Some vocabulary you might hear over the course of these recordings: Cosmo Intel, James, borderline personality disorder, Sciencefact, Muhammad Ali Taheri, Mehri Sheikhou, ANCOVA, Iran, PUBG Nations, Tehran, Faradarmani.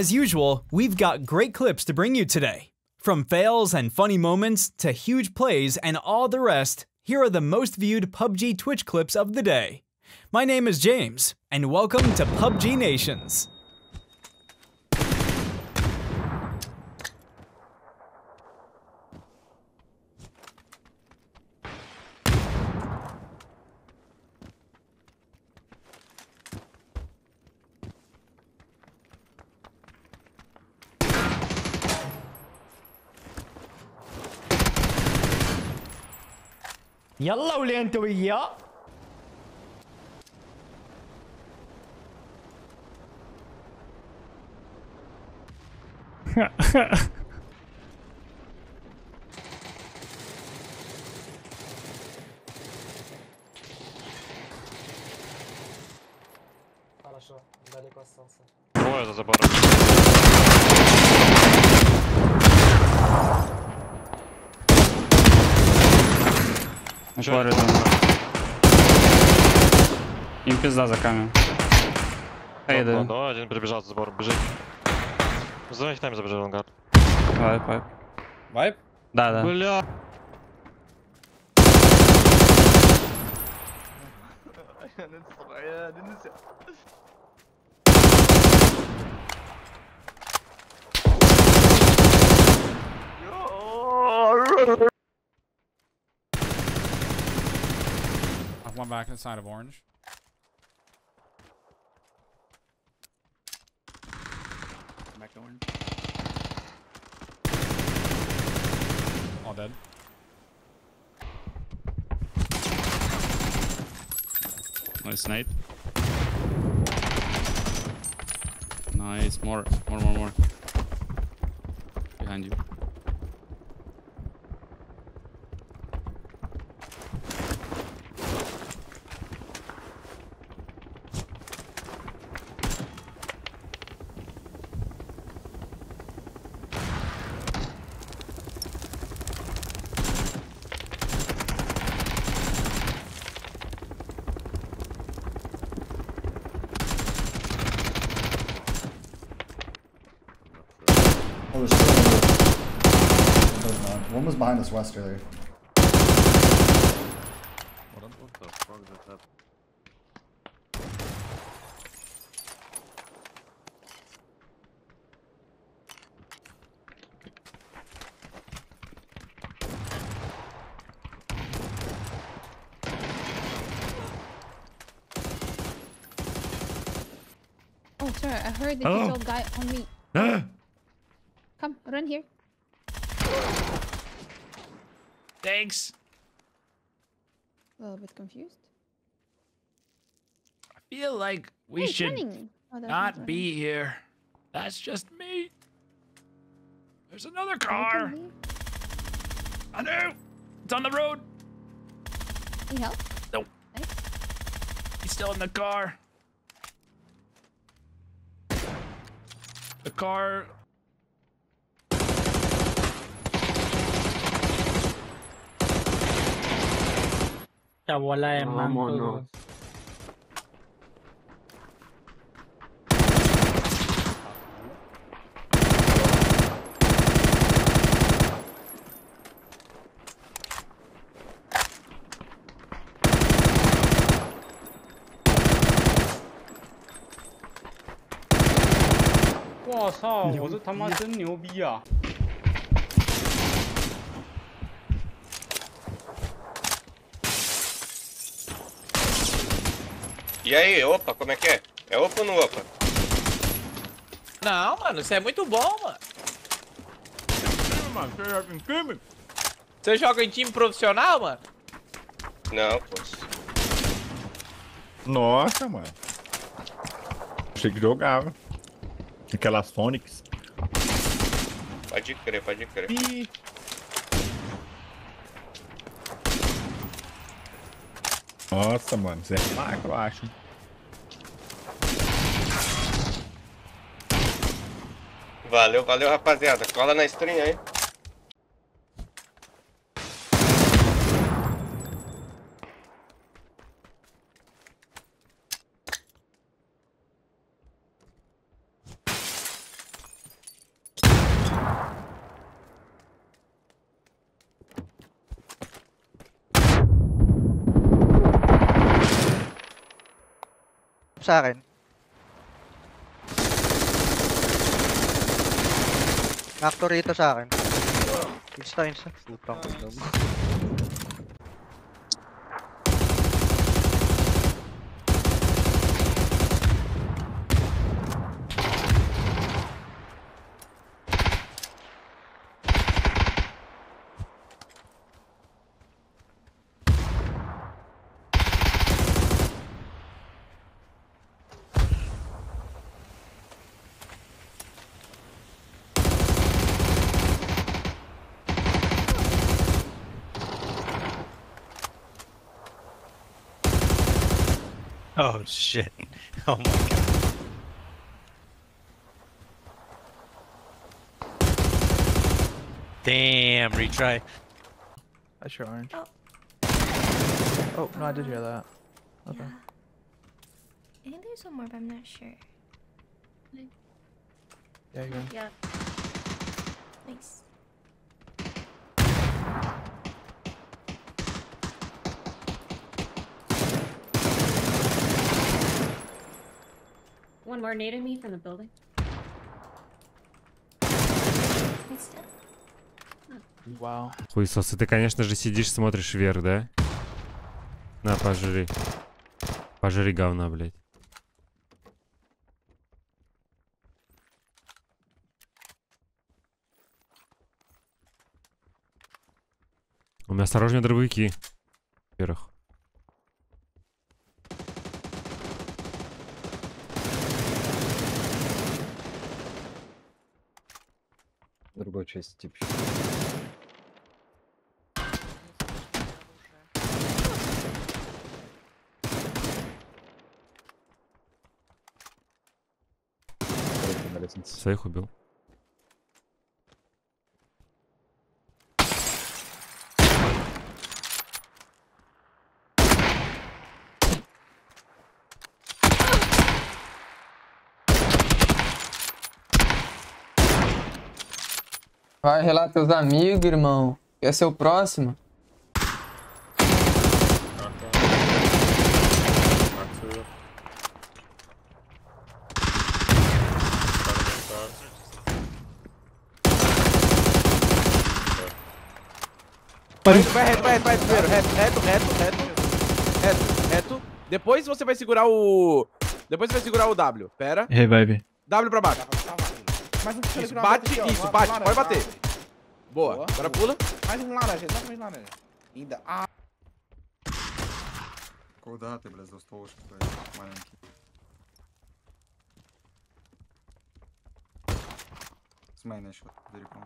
As usual, we've got great clips to bring you today. From fails and funny moments to huge plays and all the rest, here are the most viewed PUBG Twitch clips of the day. My name is James, and welcome to PUBG Nations. يلا ولي انت وياه хорошо далеко остался ой за забором Им пизда за камень. Эй, да. Да, один прибежал за сбор, бежит. За их нами забежал ангар. Вайп, вайп. Вайп? Да, да. Бля. One back inside of orange. Back to orange. All dead. Nice snipe. Nice. More. Behind you. One was behind us west earlier. What the fuck did that happen? Oh, sir, I heard the old guy on me. Come, run here. Thanks. A little bit confused. I feel like we should not be here. That's just me. There's another car. I know. It's on the road. Need help? Nope. Thanks. He's still in the car. The car. Vámonos. Wow, sao, 我这他妈真牛逼啊！ E aí, opa, como é que é? É opa ou não opa? Não, mano, isso é muito bom, mano. Você joga em time? Você joga em time profissional, mano? Não, pô. Nossa, mano. Achei que jogava. Aquelas Sonics. Pode crer, pode crer. Ih. Nossa, mano, você é macro, eu acho. Valeu, valeu, rapaziada. Cola na stream aí. nag-jump sa akin. Nakto rito sa akin. Insta. Putang ina mo. Oh shit. Oh my god. Damn, retry. That's your orange. Oh, oh no, I did hear that. Okay. Yeah. I think there's one more, but I'm not sure. Like... Yeah, you're in. Yeah. Nice. One more nade at me from the building. Wow. Хуесосы, ты, конечно же, сидишь, смотришь вверх, да? На, пожри. Пожри говна, блядь. У меня осторожнее дробовики. Вверх. Другой части степи. Своих убил. Vai relar teus amigos, irmão. Quer ser o próximo? Vai reto, primeiro. Reto. Depois você vai segurar o... Depois você vai segurar o W. Pera. Revive. W pra baixo. Isso, bate, isso, bate, pode bater. Boa, agora pula. Mais laranja, dá mais laranja. Ainda. Ah. Куда ты, блядь, застрял, что ты маленький? С мейна еще, далеко.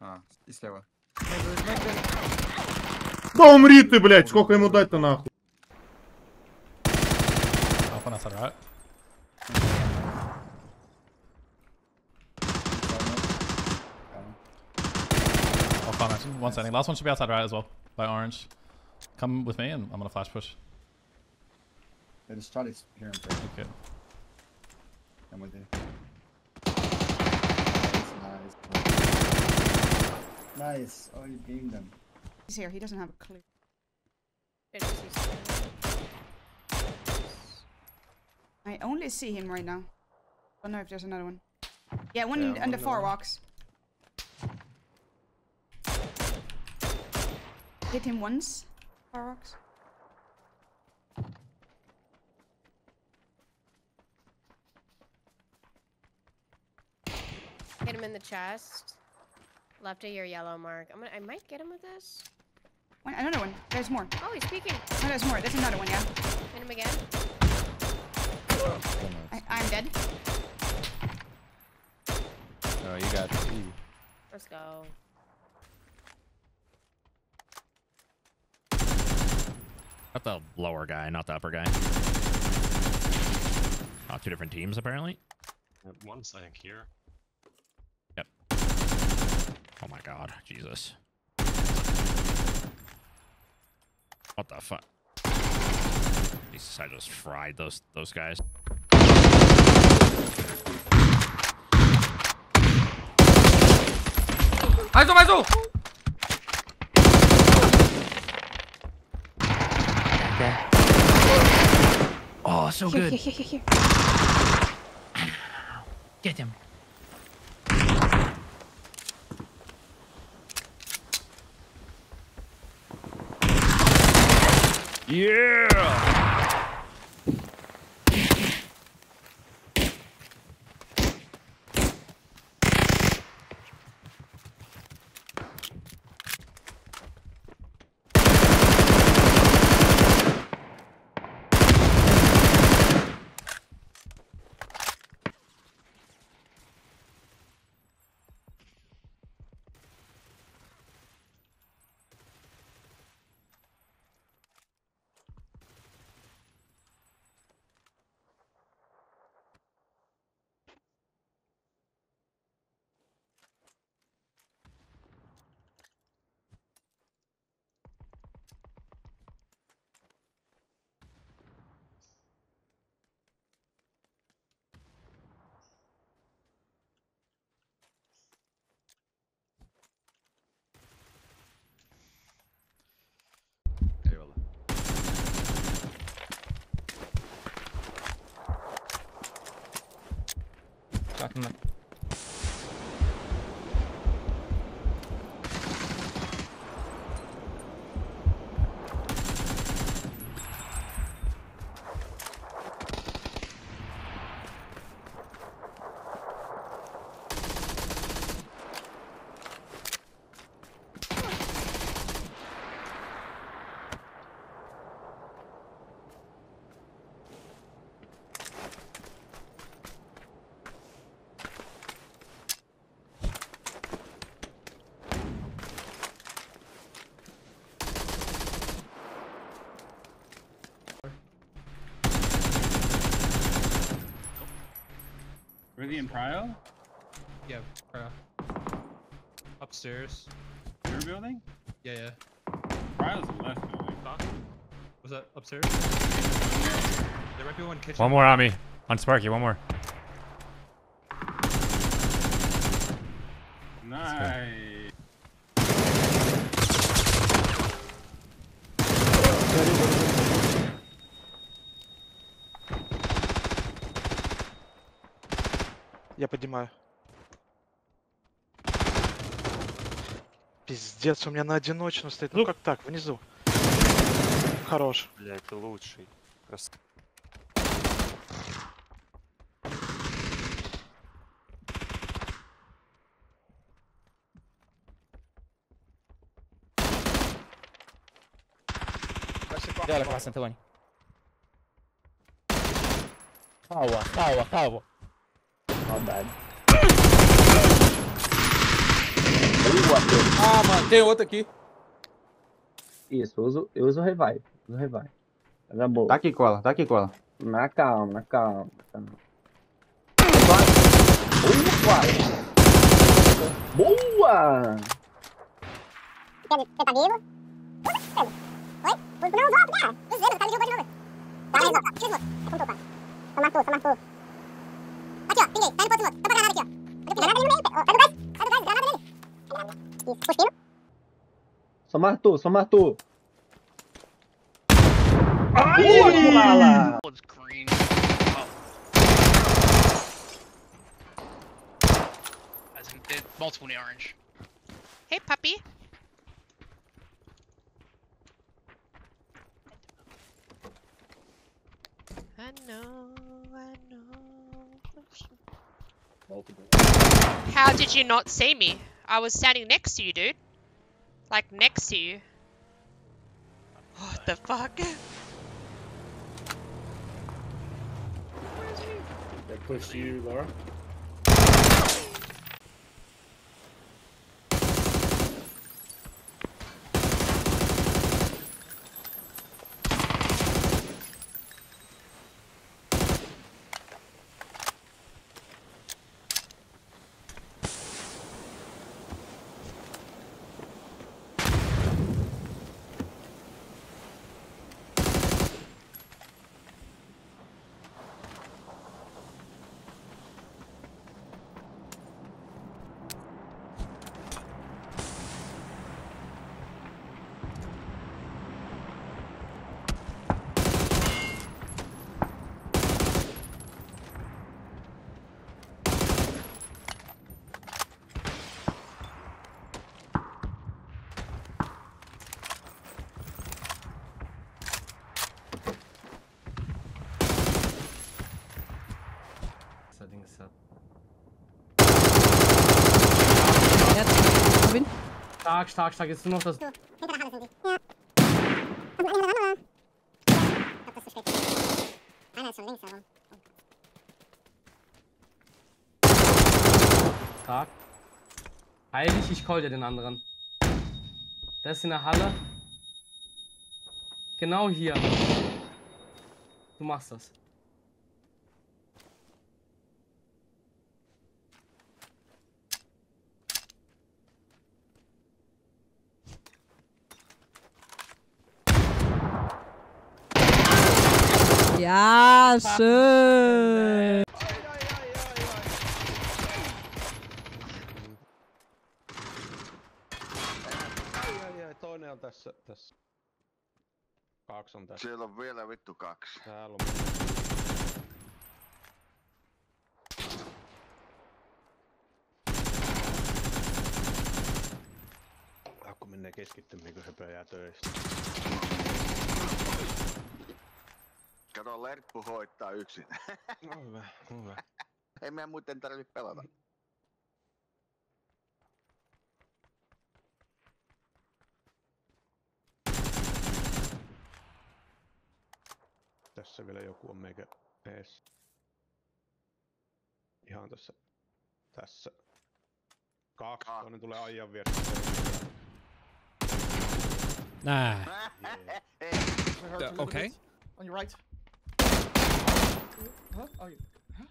А, и слева. Да умри ты, блядь, сколько ему дать-то нахуй? One standing. Last one should be outside right as well. By orange. Come with me and I'm gonna flash push. I just tried to hear him. Okay. I'm with you. Nice. Oh, you beamed him. He's here. He doesn't have a clue. I only see him right now. I don't know if there's another one. Yeah, one under four walks. Hit him once, Farrox. Hit him in the chest. Left of your yellow mark. I might get him with this. One, another one. There's more. Oh, he's peeking. Oh, there's more. There's another one, yeah. Hit him again. I'm dead. Oh, you got two. Let's go. Not the lower guy, not the upper guy. Oh, two different teams, apparently. One's, I think, here. Yep. Oh my god, Jesus. What the fuck? Jesus, I just fried those guys. Aizu! so here, good. Here. Get him. Yeah. Really in Prio? Yeah, Prio. Upstairs. Your building? Yeah. Prio's the left building. Was that upstairs? There might be one kitchen. One more on me. On Sparky, one more. Nice. Я поднимаю. Пиздец, у меня на одиночную стоит. Ну как так, внизу. Хорош. Бля, это лучший. Просто. Давай, красный тылань. Кава. Ah, mano, tem outro aqui. Isso, eu uso o revive. Tá bom. Tá aqui, cola. Na calma. Boa! Você tá vivo? Oi? Não, volta, cara. Os caras me jogou de novo. Só matou. Aqui, ó, pinguei, sai no outro moto. Dá pra granada aqui, ó. Olha o gás, granada nele. Isso, puxei, granada nele. Só matou. Ai, mala! As in, there's multiple in the orange. Hey, puppy. I know. How did you not see me? I was standing next to you, dude. Like, next to you. What the fuck? They pushed you, Laura. Tak, jest no to... Tak. Heil dich, ich call dir den anderen. Der ist in der Halle. Genau hier. Du machst das. Ja, schön. Toinen on tässä. Kaksi on tässä. Siellä on vielä vittu kaksi. Täällä on. Kun menee keskittymiin, kun höpö jää töistä. Kato, Lerppu hoittaa yksin. No hyvä, hyvä. Ei meidän muuten tarvitse pelata. Tässä vielä joku on meikä ees. Ihan tässä. Tässä. Kaksi, toinen tulee aijan vieressä. Nää. Yeah. Okay. On your right. Huh? Oh, you... Huh?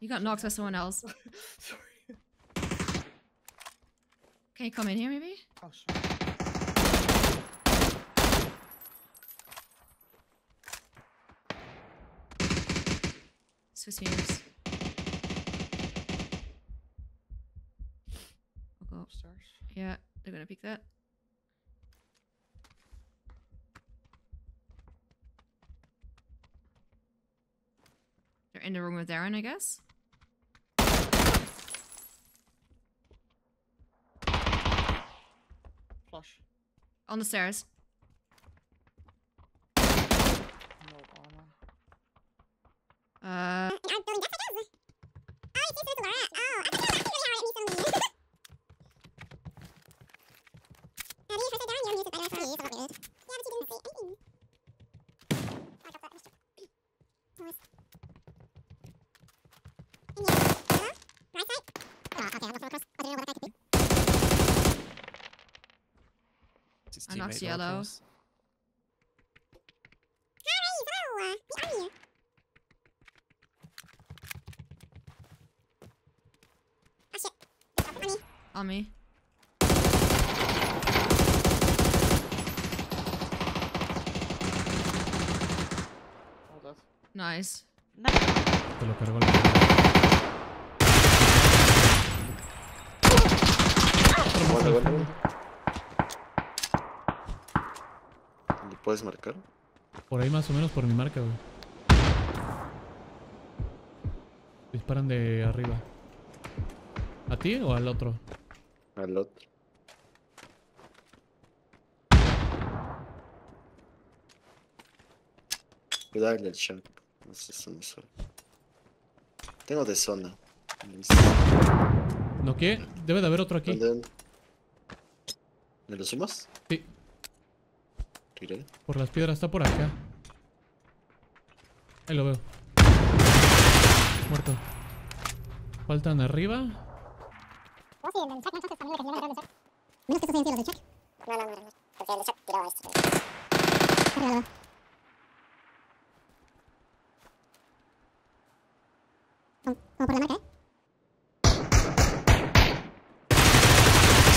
You got knocked by someone else. Sorry. Can you come in here maybe? Oh, sure. Swiss ears. We'll go upstairs. Yeah, they're gonna pick that. They're in the room with Darren, I guess. Flush. On the stairs. I knocked yellow. On me. Nice. Nice. ¿Dónde puedes marcar? Por ahí más o menos por mi marca, güey. Disparan de arriba. ¿A ti o al otro? Al otro. Cuidado en el shot. No sé si me suena. Tengo de zona. ¿No qué? Debe de haber otro aquí. ¿Me lo sumas? Sí. ¿Tiré? Por las piedras, está por acá. Ahí lo veo. Muerto. Faltan arriba.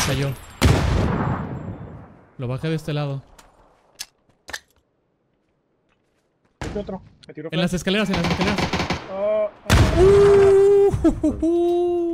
Cayó. Lo bajé de este lado. Otro. En las escaleras, en las escaleras.